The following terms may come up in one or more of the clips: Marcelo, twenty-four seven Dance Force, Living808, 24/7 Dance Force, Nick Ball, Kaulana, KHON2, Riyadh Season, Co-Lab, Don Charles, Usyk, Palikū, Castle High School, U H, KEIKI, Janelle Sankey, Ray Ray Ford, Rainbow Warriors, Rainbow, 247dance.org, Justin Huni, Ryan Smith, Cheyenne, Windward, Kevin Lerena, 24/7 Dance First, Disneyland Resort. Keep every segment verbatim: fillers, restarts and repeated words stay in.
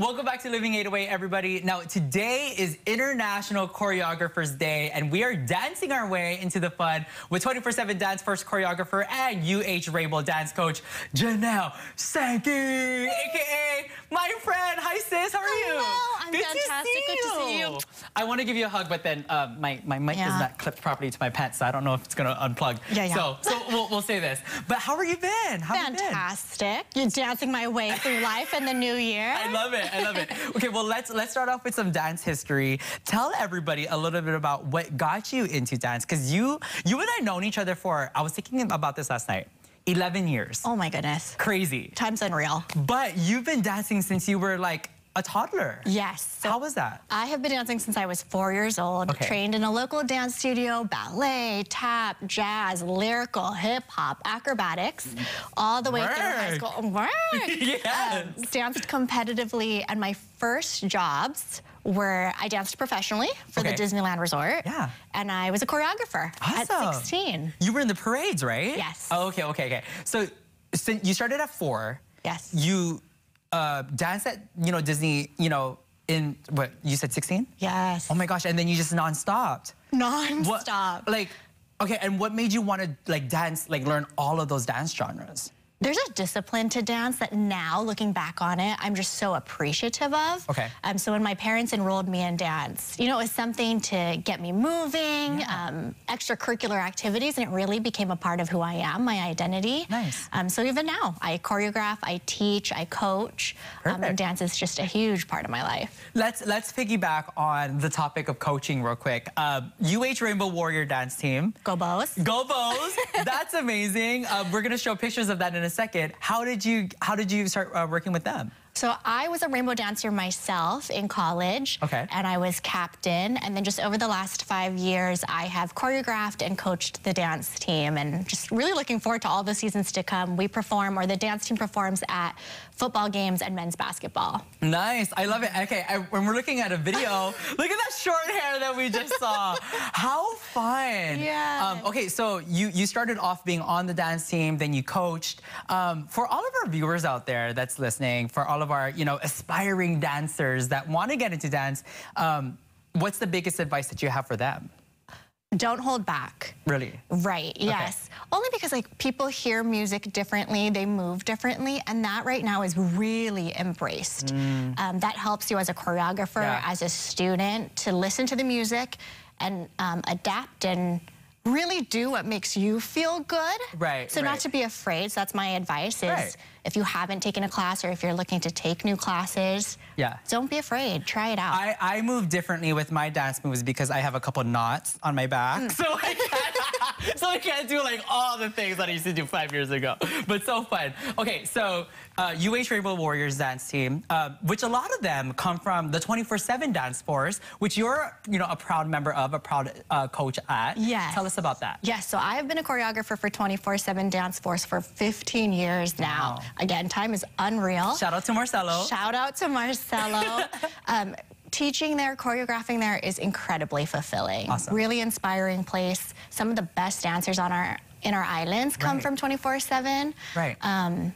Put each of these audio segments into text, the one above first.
Welcome back to Living eight oh eight, everybody. Now, today is International Choreographers Day, and we are dancing our way into the fun with twenty-four seven Dance First choreographer and U H Rainbow dance coach, Janelle Sankey, a k a my friend. Hi, sis. How are you? Hello. I'm good fantastic. To good to see you. I want to give you a hug, but then uh, my, my mic yeah. is not clipped properly to my pants, so I don't know if it's going to unplug. Yeah, yeah. So, so we'll, we'll say this. But how are you been? How fantastic. Have you been? You're dancing my way through life and the new year. I love it. I love it. Okay, well, let's let's start off with some dance history. Tell everybody a little bit about what got you into dance, because you you and I known each other for, I was thinking about this last night, eleven years. Oh my goodness. Crazy. Time's unreal. But you've been dancing since you were like a toddler. Yes. So how was that? I have been dancing since I was four years old, okay. Trained in a local dance studio, ballet, tap, jazz, lyrical, hip hop, acrobatics, all the way Work. through high school. Work! Yes. Um, danced competitively, and my first jobs were, I danced professionally for okay. the Disneyland Resort. Yeah. And I was a choreographer awesome. at sixteen. You were in the parades, right? Yes. Oh, okay, okay, okay. So, so you started at four. Yes. You Uh, dance at, you know, Disney, you know, in, what, you said sixteen? Yes. Oh my gosh, and then you just non-stopped. Non-stop. Like, okay, and what made you want to, like, dance, like, learn all of those dance genres? There's a discipline to dance that now, looking back on it, I'm just so appreciative of. Okay. Um, so when my parents enrolled me in dance, you know, it was something to get me moving, yeah. um, extracurricular activities, and it really became a part of who I am, my identity. Nice. Um, so even now, I choreograph, I teach, I coach, um, and dance is just a huge part of my life. Let's let's piggyback on the topic of coaching real quick. Uh, U H Rainbow Warrior dance team. Go Bows. Go Bows. That's amazing. Uh, we're gonna show pictures of that in a second. How did you how did you start uh, working with them? So I was a rainbow dancer myself in college, okay. and I was captain, and then just over the last five years, I have choreographed and coached the dance team, and just really looking forward to all the seasons to come. We perform, or the dance team performs, at football games and men's basketball. Nice. I love it. Okay, I, when we're looking at a video, look at that short hair that we just saw. How fun. Yeah. Um, okay, so you, you started off being on the dance team, then you coached. Um, for all of our viewers out there that's listening, for all of our, you know, aspiring dancers that want to get into dance, um, what's the biggest advice that you have for them? Don't hold back. Really? Right, yes. Okay. Only because, like, people hear music differently, they move differently, and that right now is really embraced. Mm. Um, that helps you as a choreographer, yeah. as a student, to listen to the music and um, adapt and really do what makes you feel good. Right. So right. not to be afraid. So that's my advice is right. if you haven't taken a class or if you're looking to take new classes, yeah. don't be afraid. Try it out. I, I move differently with my dance moves because I have a couple knots on my back. Mm. So, I can't, so I can't do like all the things that I used to do five years ago. But so fun. Okay, so uh, U H Rainbow Warriors dance team, uh, which a lot of them come from the twenty-four seven Dance Force, which you're, you know, a proud member of, a proud uh, coach at. Yes. Tell us about that. Yes, so I've been a choreographer for twenty-four seven Dance Force for fifteen years now. Wow. Again, time is unreal. Shout out to Marcelo. Shout out to Marcelo. um, teaching there, choreographing there is incredibly fulfilling. Awesome. Really inspiring place. Some of the best dancers on our in our islands come right. from twenty-four seven. Right. Um,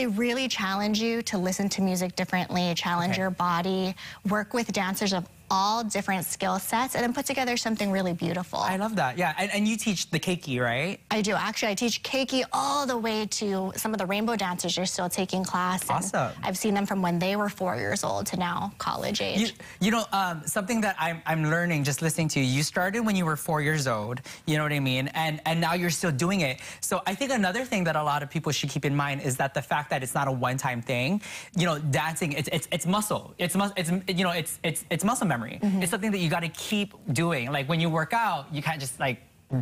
They really challenge you to listen to music differently, challenge okay. your body, work with dancers of all different skill sets, and then put together something really beautiful. I love that, yeah. And, and you teach the KEIKI, right? I do. Actually, I teach KEIKI all the way to some of the rainbow dancers are still taking class. Awesome. I've seen them from when they were four years old to now college age. You, you know, um, something that I'm, I'm learning just listening to you, you started when you were four years old, you know what I mean? And, and now you're still doing it. So I think another thing that a lot of people should keep in mind is that the fact that it's not a one-time thing, you know, dancing, it's it's it's muscle. It's mus it's you know, it's it's it's muscle memory. Mm-hmm. It's something that you got to keep doing. Like when you work out, you can't just like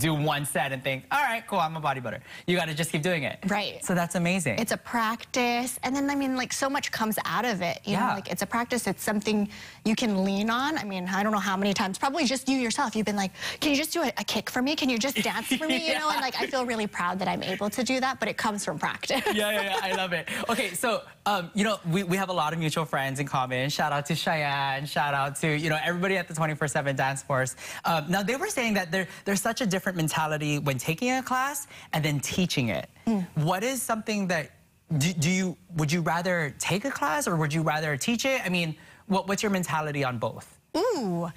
do one set and think, all right, cool, I'm a bodybuilder. You got to just keep doing it. Right. So that's amazing. It's a practice, and then I mean, like so much comes out of it. You yeah. know, like it's a practice. It's something you can lean on. I mean, I don't know how many times, probably just you yourself. You've been like, can you just do a, a kick for me? Can you just dance for me? yeah. You know, and like I feel really proud that I'm able to do that, but it comes from practice. yeah, yeah, yeah, I love it. Okay, so um, you know, we we have a lot of mutual friends in common. Shout out to Cheyenne. Shout out to you know everybody at the twenty-four seven Dance Force. Um, now they were saying that there there's such a different mentality when taking a class and then teaching it. Mm. What is something that do, do you, would you rather take a class or would you rather teach it? I mean, what, what's your mentality on both? Ooh,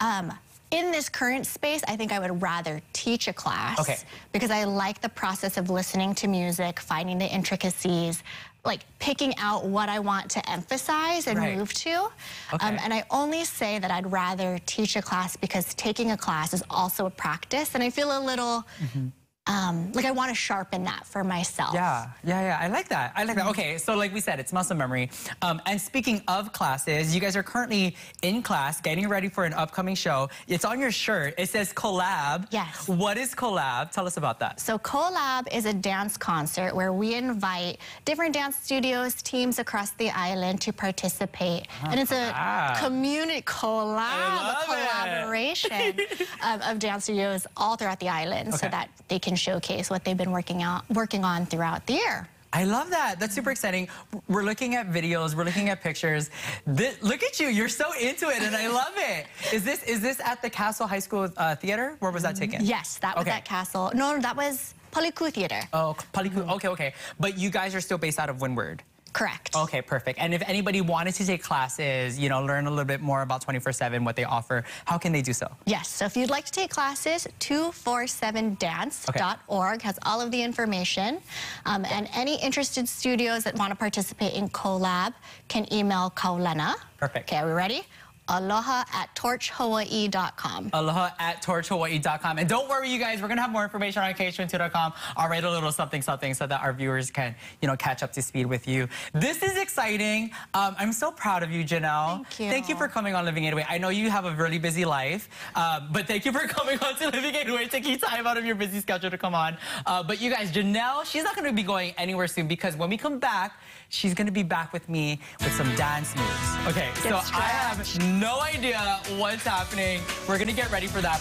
um, in this current space, I think I would rather teach a class. Okay. Because I like the process of listening to music, finding the intricacies, like picking out what I want to emphasize and right. move to. Okay. Um, and I only say that I'd rather teach a class because taking a class is also a practice. And I feel a little, mm-hmm. um, like I want to sharpen that for myself. Yeah, yeah, yeah, I like that, I like that. Okay, so like we said, it's muscle memory. Um, and speaking of classes, you guys are currently in class, getting ready for an upcoming show. It's on your shirt, it says Co-Lab. Yes. What is Co-Lab? Tell us about that. So Co-Lab is a dance concert where we invite different dance studios, teams across the island to participate. Oh, and it's collab. a community collab, a collaboration um, of dance studios all throughout the island okay. so that they can showcase what they've been working out working on throughout the year. I love that. That's super exciting. We're looking at videos, we're looking at pictures. This, look at you, you're so into it and I love it. Is this is this at the Castle High School uh, theater? Where was that taken? Yes, that was okay. at Castle. No, that was Palikū theater. Oh, Palikū. Okay, okay. But you guys are still based out of Windward. Correct. Okay, perfect. And if anybody wanted to take classes, you know, learn a little bit more about twenty-four seven, what they offer, how can they do so? Yes, so if you'd like to take classes, two four seven dance dot org okay. has all of the information. Um, and any interested studios that want to participate in Co-Lab can email Kaulana. Perfect. Okay, are we ready? Aloha at torch hawaii dot com. Aloha at torch hawaii dot com. And don't worry, you guys, we're going to have more information on k h one two dot com. I'll write a little something, something so that our viewers can, you know, catch up to speed with you. This is exciting. Um, I'm so proud of you, Janelle. Thank you. Thank you for coming on Living eight oh eight. I know you have a really busy life, uh, but thank you for coming on to Living eight oh eight, taking time out of your busy schedule to come on. Uh, but you guys, Janelle, she's not going to be going anywhere soon because when we come back, she's going to be back with me with some dance moves. Okay, Get so stretched. I have no idea what's happening. We're gonna get ready for that.